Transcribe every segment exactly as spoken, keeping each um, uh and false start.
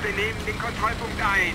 Wir nehmen den Kontrollpunkt ein.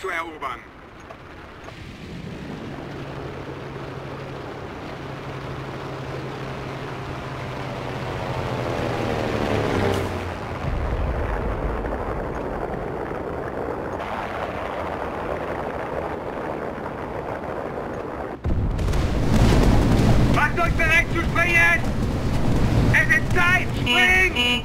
Zu erobern. Macht euch direkt zu springen! Es ist Zeit! Springen!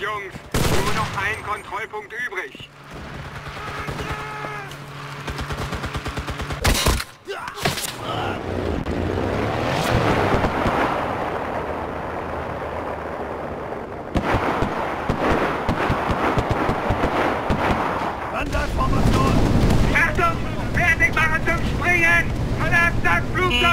Jungs. Nur noch ein Kontrollpunkt übrig. Landungsformation! Achtung! Fertig machen zum Springen! Verlass das Flugzeug!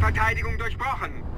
Verteidigung durchbrochen.